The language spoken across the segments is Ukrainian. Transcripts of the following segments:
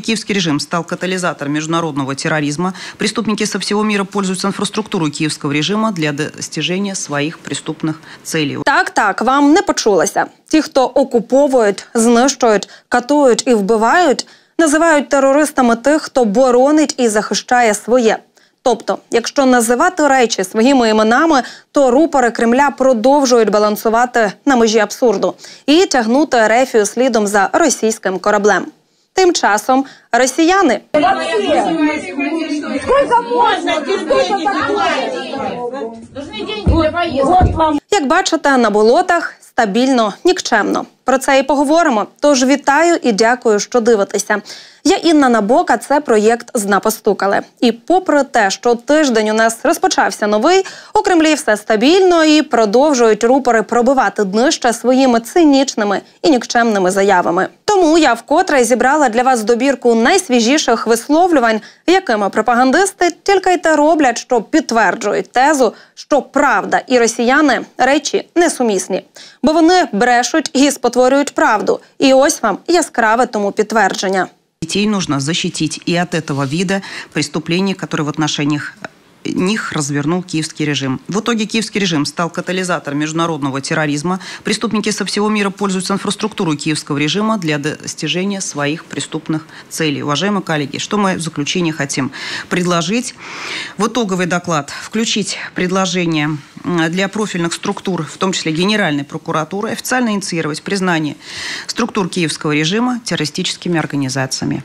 Киевский режим стал катализатором международного терроризма. Преступники со всего мира пользуются инфраструктурой киевского режима для достижения своих преступных целей. Так, вам не почулося. Ті, хто окуповують, знищують, катують і вбивають, називають терористами тих, хто боронить і захищає своє. Тобто, якщо називати речі своїми іменами, то рупори Кремля продовжують балансувати на межі абсурду і тягнути Ерефію слідом за російським кораблем. Тим часом росіяни як бачите, на болотах стабільно нікчемно. Про це і поговоримо. Тож вітаю і дякую, що дивитеся. Я Інна Набока, це проєкт «Зна постукали». І попри те, що тиждень у нас розпочався новий, у Кремлі все стабільно і продовжують рупори пробивати днище своїми цинічними і нікчемними заявами. Тому я вкотре зібрала для вас добірку найсвіжіших висловлювань, якими пропагандисти тільки й те роблять, що підтверджують тезу, що правда і росіяни – речі несумісні. Бо вони брешуть і спотворюють правду. І ось вам яскраве тому підтвердження. Детей нужно защитить и от этого вида преступлений, которые в отношениях них развернул киевский режим. В итоге киевский режим стал катализатором международного терроризма. Преступники со всего мира пользуются инфраструктурой киевского режима для достижения своих преступных целей. Уважаемые коллеги, что мы в заключение хотим предложить? В итоговый доклад включить предложение для профильных структур, в том числе Генеральной прокуратуры, официально инициировать признание структур киевского режима террористическими организациями.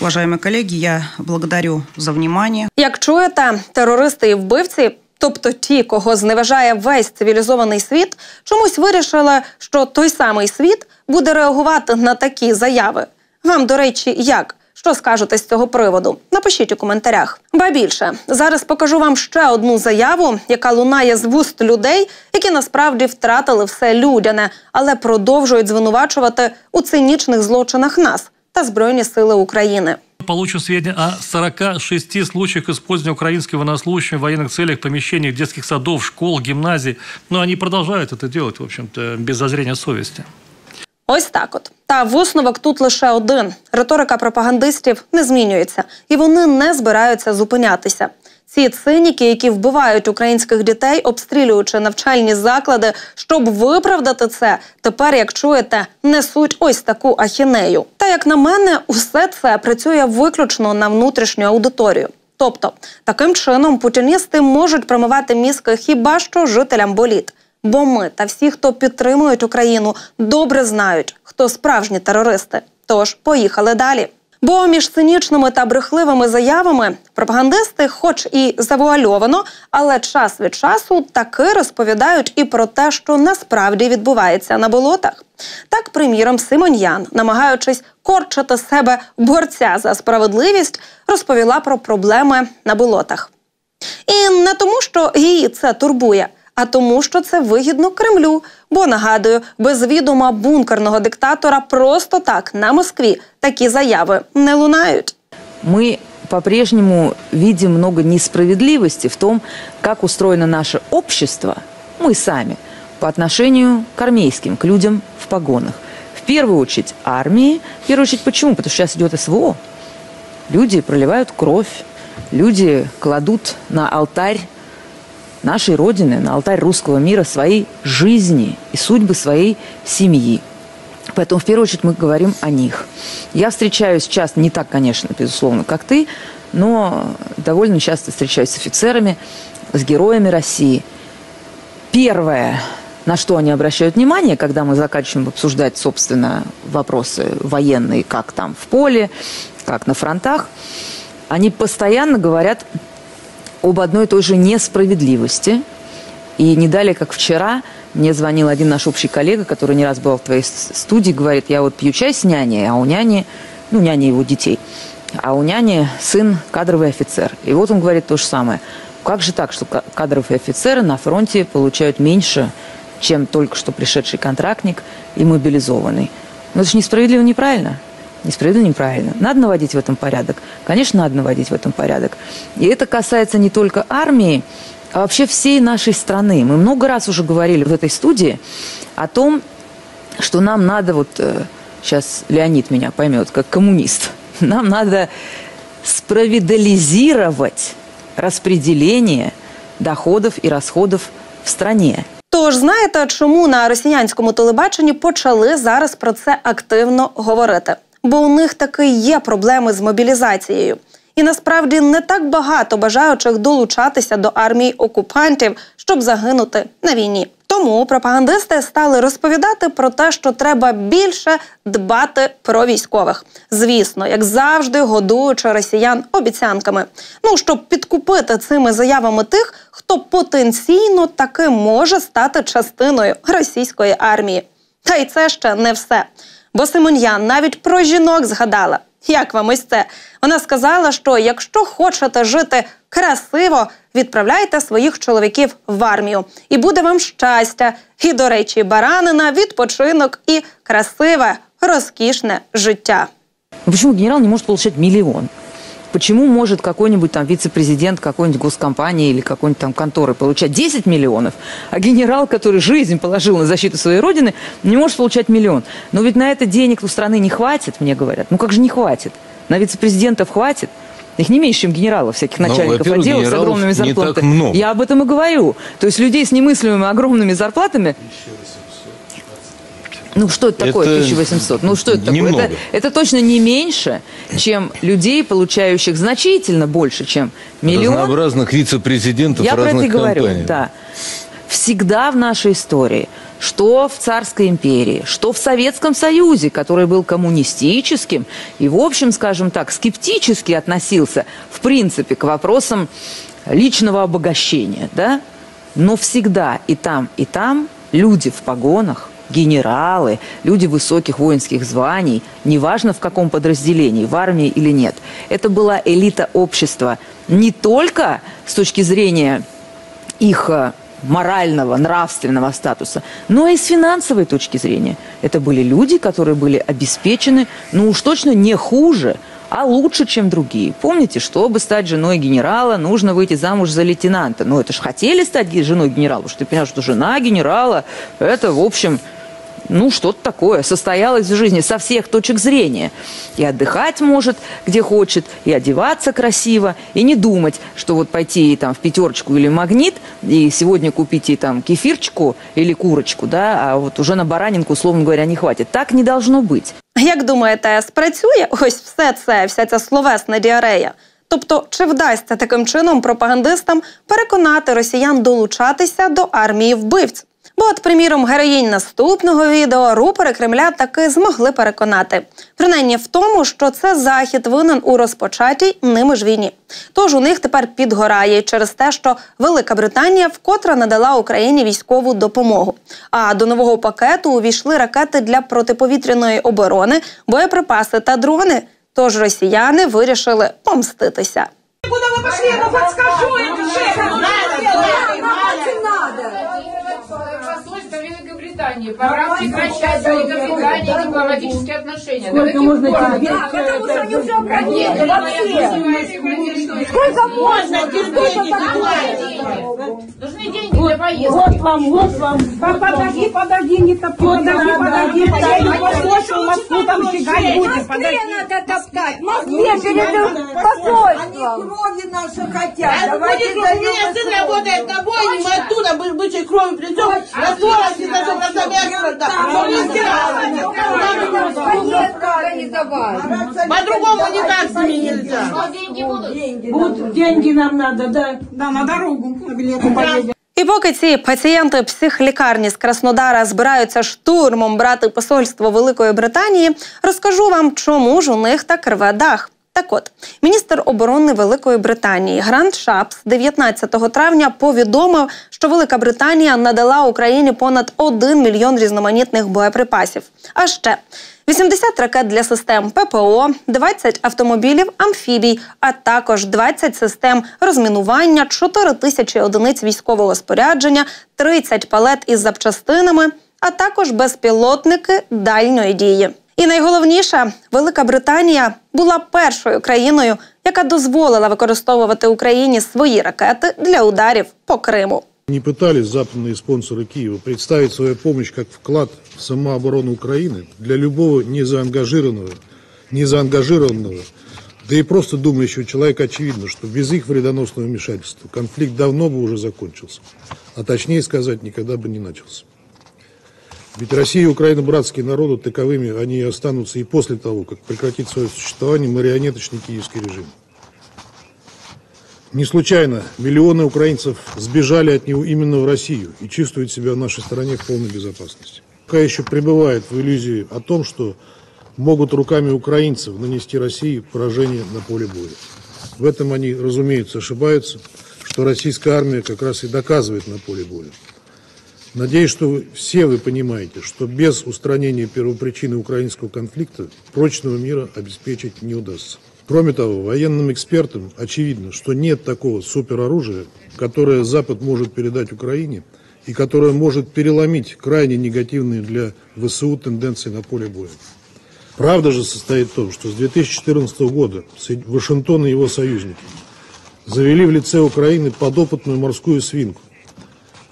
Уважаемые коллеги, я благодарю за внимание. Як чуєте, терористи і вбивці, тобто ті, кого зневажає весь цивілізований світ, чомусь вирішили, що той самий світ буде реагувати на такі заяви. Вам, до речі, як? Що скажете з цього приводу? Напишіть у коментарях. Ба більше, зараз покажу вам ще одну заяву, яка лунає з вуст людей, які насправді втратили все людяне, але продовжують звинувачувати у цинічних злочинах нас та Збройні Сили України. Получу сведения о 46 случаях использования украинских военнослужащих в военных целях, помещениях детских садов, школ, гимназий. Но они продолжают это делать, в общем-то, без зазрения совести. Ось так от. Та висновок тут лише один. Риторика пропагандистів не змінюється. І вони не збираються зупинятися. Ці циніки, які вбивають українських дітей, обстрілюючи навчальні заклади, щоб виправдати це, тепер, як чуєте, несуть ось таку ахінею. Та, як на мене, усе це працює виключно на внутрішню аудиторію. Тобто, таким чином путіністи можуть промивати мізки хіба що жителям боліт. Бо ми та всі, хто підтримують Україну, добре знають, хто справжні терористи. Тож, поїхали далі. Бо між цинічними та брехливими заявами пропагандисти хоч і завуальовано, але час від часу таки розповідають і про те, що насправді відбувається на болотах. Так, приміром, Симоньян, намагаючись корчити себе борця за справедливість, розповіла про проблеми на болотах. І не тому, що її це турбує, а тому, що це вигідно Кремлю. Бо, нагадую, без відома бункерного диктатора просто так на Москві такі заяви не лунають. Ми по-прежнему бачимо багато несправедливості в тому, як устроєно наше суспільство, ми самі, по відношенню к армійським, к людям в погонах. В першу чергу армії. В першу чергу, чому? Тому що зараз йде СВО. Люди проливають кров, люди кладуть на алтарь нашей Родины, на алтарь русского мира, своей жизни и судьбы своей семьи. Поэтому, в первую очередь, мы говорим о них. Я встречаюсь сейчас, не так, конечно, безусловно, как ты, но довольно часто встречаюсь с офицерами, с героями России. Первое, на что они обращают внимание, когда мы заканчиваем обсуждать, собственно, вопросы военные, как там в поле, как на фронтах, они постоянно говорят об одной и той же несправедливости. И не далее, как вчера, мне звонил один наш общий коллега, который не раз был в твоей студии, говорит, я вот пью чай с няней, а у няни, ну, няня его детей, а у няни сын кадровый офицер. И вот он говорит то же самое. Как же так, что кадровые офицеры на фронте получают меньше, чем только что пришедший контрактник и мобилизованный? Но это же несправедливо, неправильно. Несправедливо, неправильно. Надо наводить в этом порядок. Конечно, надо наводить в этом порядок. И это касается не только армии, а вообще всей нашей страны. Мы много раз уже говорили в этой студии о том, что нам надо, вот сейчас Леонид меня поймет, как коммунист, Нам надо справедливизировать распределение доходов и расходов в стране. Тож знаєте, чому на росіянському телебаченні почали зараз про це активно говорити? Бо у них таки є проблеми з мобілізацією. І насправді не так багато бажаючих долучатися до армії окупантів, щоб загинути на війні. Тому пропагандисти стали розповідати про те, що треба більше дбати про військових. Звісно, як завжди, годуючи росіян обіцянками. Ну, щоб підкупити цими заявами тих, хто потенційно таки може стати частиною російської армії. Та й це ще не все. Бо Симоньян навіть про жінок згадала. Як вам ось це? Вона сказала, що якщо хочете жити красиво, відправляйте своїх чоловіків в армію. І буде вам щастя. І, до речі, баранина, відпочинок і красиве, розкішне життя. Чому генерал не може отримати мільйон? Почему может какой-нибудь там вице-президент какой-нибудь госкомпании или какой-нибудь там конторы получать 10 миллионов, а генерал, который жизнь положил на защиту своей родины, не может получать миллион? Но ведь на это денег у страны не хватит, мне говорят. Ну как же не хватит? На вице-президентов хватит? Их не меньше, чем генералов, всяких начальников отделов с огромными зарплатами. Я об этом и говорю. То есть людей с немыслимыми огромными зарплатами... Ну что это такое, 1800? Ну что это такое? Это точно не меньше, чем людей, получающих значительно больше, чем миллион. Разнообразных вице-президентов разных компаний. Я про это говорю, да. Всегда в нашей истории, что в Царской империи, что в Советском Союзе, который был коммунистическим и, в общем, скажем так, скептически относился, в принципе, к вопросам личного обогащения, да? Но всегда и там люди в погонах, генералы, люди высоких воинских званий, неважно в каком подразделении, в армии или нет. Это была элита общества не только с точки зрения их морального, нравственного статуса, но и с финансовой точки зрения. Это были люди, которые были обеспечены, ну уж точно не хуже, а лучше, чем другие. Помните, чтобы стать женой генерала, нужно выйти замуж за лейтенанта. Ну, это ж хотели стать женой генерала, потому что ты понимаешь, что жена генерала, это, в общем... Ну, что-то такое состоялось в жизни со всех точек зрения. И отдыхать может, где хочет, и одеваться красиво, и не думать, что вот пойти там в пятерочку или в магнит, и сегодня купить и там кефирчику или курочку, да, а вот уже на баранинку, условно говоря, не хватит. Так не должно быть. Як думаєте, спрацює ось все це, вся ця словесна діарея? Тобто, чи вдасться таким чином пропагандистам переконати росіян долучатися до армії вбивць? Бо, от, приміром, героїнь наступного відео рупори Кремля таки змогли переконати. Принаймні в тому, що це Захід винен у розпочатій ними ж війні. Тож у них тепер підгорає через те, що Велика Британія вкотре надала Україні військову допомогу. А до нового пакету увійшли ракети для протиповітряної оборони, боєприпаси та дрони. Тож росіяни вирішили помститися. Куди ви пішли? Ну, підскажу, і пора прекращать Великобритании дипломатические отношения. Сколько можно терпеть? Потому что они уже обратили вообще. Сколько можно терпеть? Нужны деньги для поездки. Вот вам, вот вам. Подожди, подожди, не топтать. Подожди, подожди. Послушал, Москву там фигать будет. Москве надо топтать. Москве передают посольство. Они крови наши хотят. Давайте зовем. У меня сын работает на бойне, мы оттуда бычьей крови придем. На 40 и даже на по-другому никак с ними нельзя. Вот деньги нам надо, да, на дорогу. І поки ці пацієнти психлікарні з Краснодара збираються штурмом брати посольство Великої Британії, розкажу вам, чому ж у них так рве дах. Так от, міністр оборони Великої Британії Грант Шапс 19 травня повідомив, що Велика Британія надала Україні понад 1 мільйон різноманітних боєприпасів. А ще 80 ракет для систем ППО, 20 автомобілів амфібій, а також 20 систем розмінування, 4 тисячі одиниць військового спорядження, 30 палет із запчастинами, а також безпілотники дальньої дії. І найголовніше, Велика Британія була першою країною, яка дозволила використовувати Україні свої ракети для ударів по Криму. Не пытались западные спонсоры Киева представить свою помощь как вклад в самооборону Украины для любого незаангажированного незаангажированного, да и просто думающего человека очевидно, что без их вредоносного вмешательства конфликт давно бы уже закончился, а точнее сказать, никогда бы не начался. Ведь Россия и Украина братские народы, таковыми они и останутся и после того, как прекратит свое существование марионеточный киевский режим. Не случайно миллионы украинцев сбежали от него именно в Россию и чувствуют себя в нашей стране в полной безопасности. Пока еще пребывает в иллюзии о том, что могут руками украинцев нанести России поражение на поле боя. В этом они, разумеется, ошибаются, что российская армия как раз и доказывает на поле боя. Надеюсь, что все вы понимаете, что без устранения первопричины украинского конфликта прочного мира обеспечить не удастся. Кроме того, военным экспертам очевидно, что нет такого супероружия, которое Запад может передать Украине и которое может переломить крайне негативные для ВСУ тенденции на поле боя. Правда же состоит в том, что с 2014 года Вашингтон и его союзники завели в лице Украины подопытную морскую свинку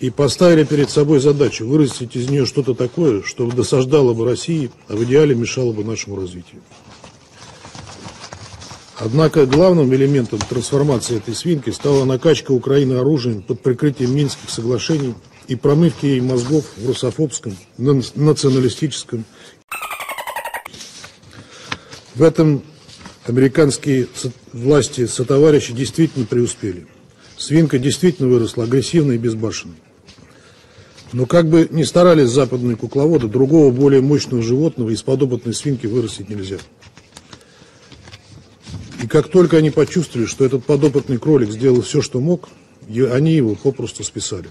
и поставили перед собой задачу вырастить из нее что-то такое, что досаждало бы России, а в идеале мешало бы нашему развитию. Однако главным элементом трансформации этой свинки стала накачка Украины оружием под прикрытием Минских соглашений и промывки ей мозгов в русофобском, националистическом. В этом американские власти сотоварищи действительно преуспели. Свинка действительно выросла агрессивной и безбашенной. Но как бы ни старались западные кукловоды, другого более мощного животного из подопытной свинки вырастить нельзя. И как только они почувствовали, что этот подопытный кролик сделал все, что мог, они его попросту списали.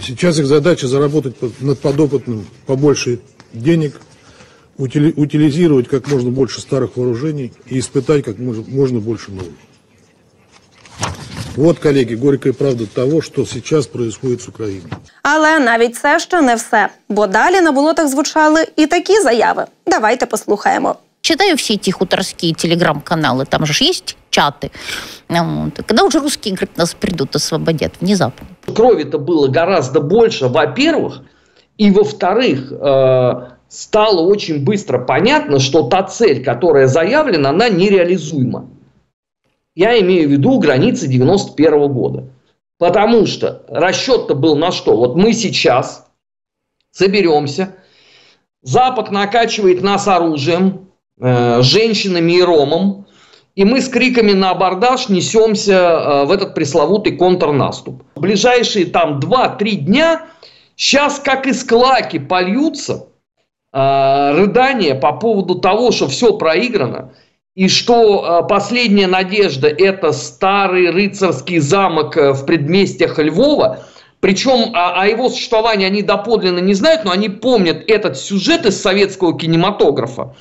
И сейчас их задача заработать над подопытным побольше денег, утилизировать как можно больше старых вооружений и испытать как можно больше новых. От, колеги, горька правда того, що зараз відбувається з Україною. Але навіть це ще не все, бо далі на болотах звучали і такі заяви. Давайте послухаємо. Читаю всі ті хуторські телеграм-канали, там же ж є чати. Коли вже русські, говорить, нас прийдуть, освободять внезапно. Крові-то було гораздо більше, во-первых, і во-вторых, стало дуже швидко понятно, що та цель, яка заявлена, вона нереалізуема. Я имею в виду границы 91-го года. Потому что расчет-то был на что? Вот мы сейчас соберемся, Запад накачивает нас оружием, женщинами и ромом, и мы с криками на абордаж несемся в этот пресловутый контрнаступ. В ближайшие там 2-3 дня сейчас как из клаки польются рыдания по поводу того, что все проиграно, и что последняя надежда – это старый рыцарский замок в предместьях Львова. Причем о его существовании они доподлинно не знают, но они помнят этот сюжет из советского кинематографа,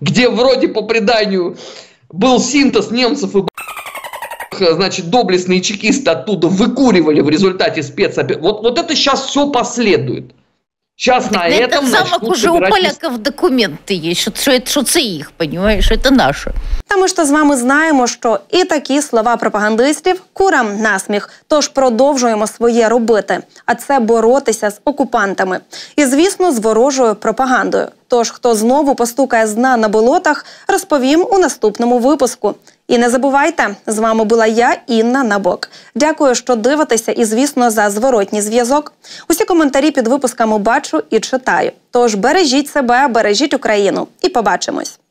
где вроде по преданию был синтез немцев и значит, доблестные чекисты оттуда выкуривали в результате спецоперации. Вот это сейчас все последует. Сейчас на этом замок уже у поляків документи є, що це їх, розумієш, що це наше. Та ми ж то з вами знаємо, що і такі слова пропагандистів курам насміх, тож продовжуємо своє робити, а це боротися з окупантами. І, звісно, з ворожою пропагандою. Тож, хто знову постукає з дна на болотах, розповім у наступному випуску. І не забувайте, з вами була я, Інна Набок. Дякую, що дивитеся і, звісно, за зворотній зв'язок. Усі коментарі під випусками бачу і читаю. Тож бережіть себе, бережіть Україну. І побачимось!